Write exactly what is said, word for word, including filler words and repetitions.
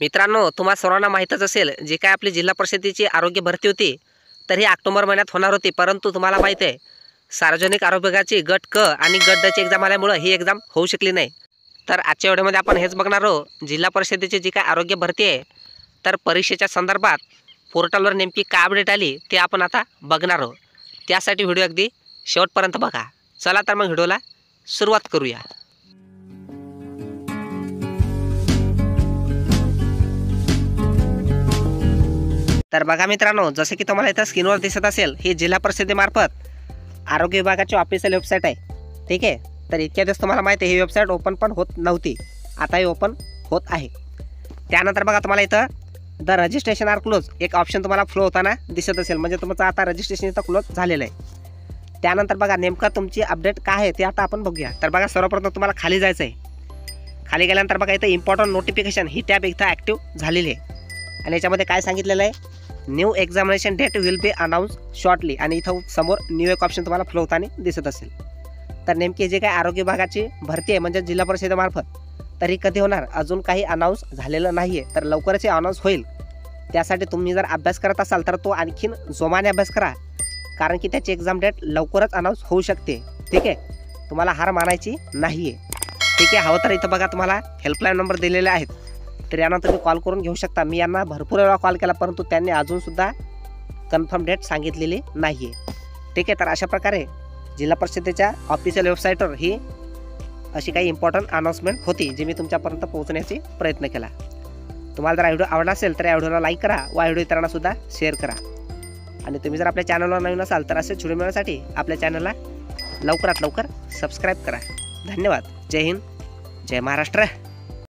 मित्रांनो, तुम्हा सर्वांना माहितच असेल, जी काय आपली जिल्हा परिषदेची आरोग्य भरती होती तर ही ऑक्टोबर महिन्यात होणार होती, परंतु तुम्हाला माहिती आहे सार्वजनिक आरोग्य विभागाची गट क आणि गट ड ची एग्जाम आल्यामुळे ही एग्जाम होऊ शकली नाही। तर आजच्या व्हिडिओमध्ये आपण हेच बघणार आहोत, जिल्हा परिषदेची जी काय आरोग्य भरती आहे तर परीक्षेच्या संदर्भात पोर्टलवर नेमकी काय अपडेट आली ते आपण आता बघणार आहोत। त्यासाठी व्हिडिओ अगदी शेवटपर्यंत बघा। चला तर मग व्हिडिओला सुरुवात करूया। तर बघा मित्रांनो, जसे की तुम्हाला इथं स्क्रीनवर दिसत असेल, ही जिल्हा परिषदेमार्फत आरोग्य विभागाची ऑफिशियल वेबसाईट आहे, ठीक आहे। तर इतक्या दिवस तुम्हाला माहिती आहे ही वेबसाईट ओपन पण होत नव्हती, आता ही ओपन होत आहे। त्यानंतर बघा तुम्हाला इथं द रजिस्ट्रेशन आर क्लोज एक ऑप्शन तुम्हाला फ्लो होताना दिसत असेल, म्हणजे तुमचं आता रजिस्ट्रेशन इथं क्लोज झालेलं आहे। त्यानंतर बघा नेमकं तुमची अपडेट काय आहे ते आता आपण बघूया। तर बघा सर्वप्रथम तुम्हाला खाली जायचं आहे, खाली गेल्यानंतर बघा इथं इम्पॉर्टंट नोटिफिकेशन ही टॅब इथं ॲक्टिव्ह झालेली आहे आणि याच्यामध्ये काय सांगितलेलं आहे, new examination date will be announce shortly. आणि इथं समोर न्यू एक ऑप्शन तुम्हाला फ्लो होताना दिसत असेल। तर नेमकी जे काय आरोग्य विभागाची भरती आहे म्हणजे जिल्हा परिषदेमार्फत, तरी कधी होणार अजून काही अनाऊन्स झालेलं नाही आहे, तर लवकरच हे अनाऊन्स होईल। त्यासाठी तुम्ही जर अभ्यास करत असाल तर तो आणखीन जोमाने अभ्यास करा, कारण की त्याची एक्झाम डेट लवकरच अनाऊन्स होऊ शकते, ठीक आहे। तुम्हाला हार मानायची नाही आहे, ठीक आहे। हवं तर इथं बघा तुम्हाला हेल्पलाईन नंबर दिलेले आहेत, तर यांना तुम्ही कॉल करून घेऊ शकता। मी यांना भरपूर वेळा कॉल केला परंतु त्यांनी अजूनसुद्धा कन्फर्म डेट सांगितलेली नाही आहे, ठीक आहे। तर अशा प्रकारे जिल्हा परिषदेच्या ऑफिशियल वेबसाईटवर ही अशी काही इम्पॉर्टंट अनाउन्समेंट होती जी मी तुमच्यापर्यंत पोहोचण्याचा प्रयत्न केला। तुम्हाला जर हा व्हिडिओ आवडला असेल तर या व्हिडिओला लाईक करा व हा व्हिडिओ इतरांनासुद्धा शेअर करा। आणि तुम्ही जर आपल्या चॅनलवर नवीन असाल तर असे व्हिडिओ मिळवण्यासाठी आपल्या चॅनलला लवकरात लवकर सबस्क्राईब करा। धन्यवाद। जय हिंद, जय महाराष्ट्र।